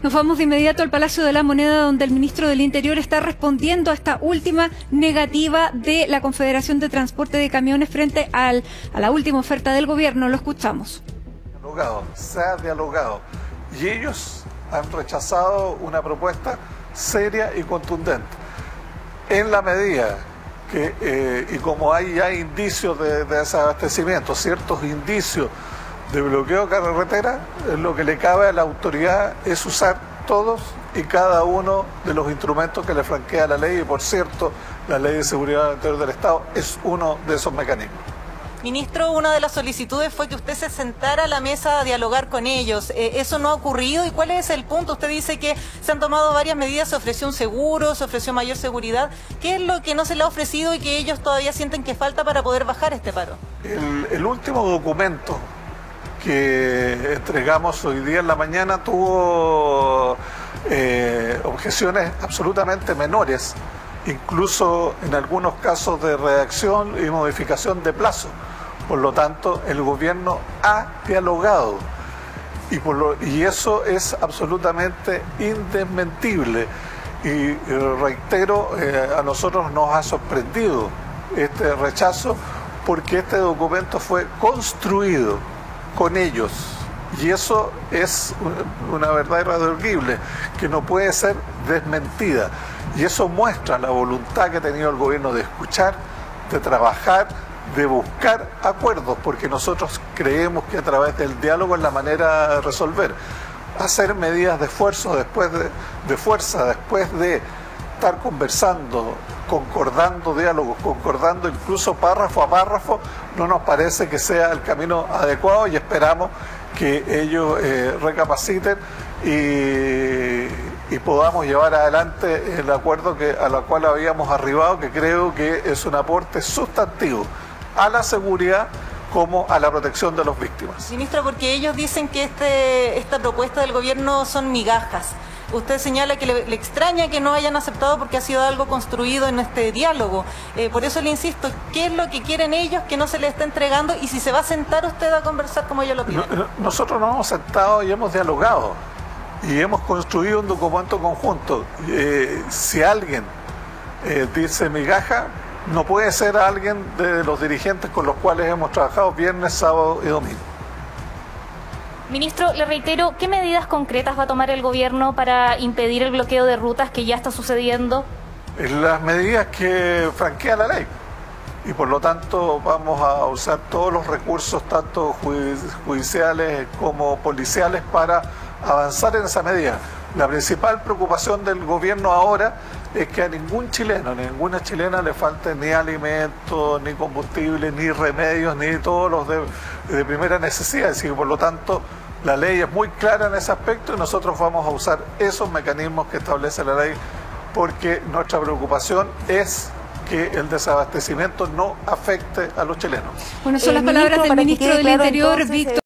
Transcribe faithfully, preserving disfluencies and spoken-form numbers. Nos vamos de inmediato al Palacio de la Moneda, donde el ministro del Interior está respondiendo a esta última negativa de la Confederación de Transporte de Camiones frente al, a la última oferta del gobierno. Lo escuchamos. Dialogado, se ha dialogado y ellos han rechazado una propuesta seria y contundente. En la medida que, eh, y como hay ya indicios de, de desabastecimiento, ciertos indicios de bloqueo de carretera, lo que le cabe a la autoridad es usar todos y cada uno de los instrumentos que le franquea la ley, y por cierto, la Ley de Seguridad del Estado es uno de esos mecanismos. Ministro, una de las solicitudes fue que usted se sentara a la mesa a dialogar con ellos. Eh, ¿Eso no ha ocurrido? ¿Y cuál es el punto? Usted dice que se han tomado varias medidas, se ofreció un seguro, se ofreció mayor seguridad. ¿Qué es lo que no se le ha ofrecido y que ellos todavía sienten que falta para poder bajar este paro? El, el último documento que entregamos hoy día en la mañana tuvo eh, objeciones absolutamente menores, incluso en algunos casos de redacción y modificación de plazo. Por lo tanto, el gobierno ha dialogado y, por lo, y eso es absolutamente indesmentible. Y, y reitero, eh, a nosotros nos ha sorprendido este rechazo porque este documento fue construido con ellos y eso es una verdad irreductible que no puede ser desmentida. Y eso muestra la voluntad que ha tenido el gobierno de escuchar, de trabajar, de buscar acuerdos, porque nosotros creemos que a través del diálogo es la manera de resolver. Hacer medidas de esfuerzo después de, de fuerza, después de estar conversando, concordando diálogos, concordando incluso párrafo a párrafo, no nos parece que sea el camino adecuado y esperamos que ellos eh, recapaciten y y podamos llevar adelante el acuerdo que, a la cual habíamos arribado, que creo que es un aporte sustantivo a la seguridad como a la protección de las víctimas. Ministro, porque ellos dicen que este, esta propuesta del gobierno son migajas. Usted señala que le, le extraña que no hayan aceptado porque ha sido algo construido en este diálogo. Eh, por eso le insisto, ¿qué es lo que quieren ellos que no se les está entregando? Y si se va a sentar usted a conversar como ellos lo piden. No, nosotros nos hemos sentado y hemos dialogado. Y hemos construido un documento conjunto. Eh, si alguien eh, dice migaja, no puede ser alguien de los dirigentes con los cuales hemos trabajado viernes, sábado y domingo. Ministro, le reitero, ¿qué medidas concretas va a tomar el gobierno para impedir el bloqueo de rutas que ya está sucediendo? Las medidas que franquea la ley. Y por lo tanto vamos a usar todos los recursos, tanto judiciales como policiales, para avanzar en esa medida. La principal preocupación del gobierno ahora es que a ningún chileno, a ninguna chilena le falte ni alimentos, ni combustible, ni remedios, ni todos los de, de primera necesidad. Así que por lo tanto la ley es muy clara en ese aspecto y nosotros vamos a usar esos mecanismos que establece la ley, porque nuestra preocupación es que el desabastecimiento no afecte a los chilenos. Bueno, son las eh, palabras ministro, del ministro del claro, Interior, entonces, Víctor.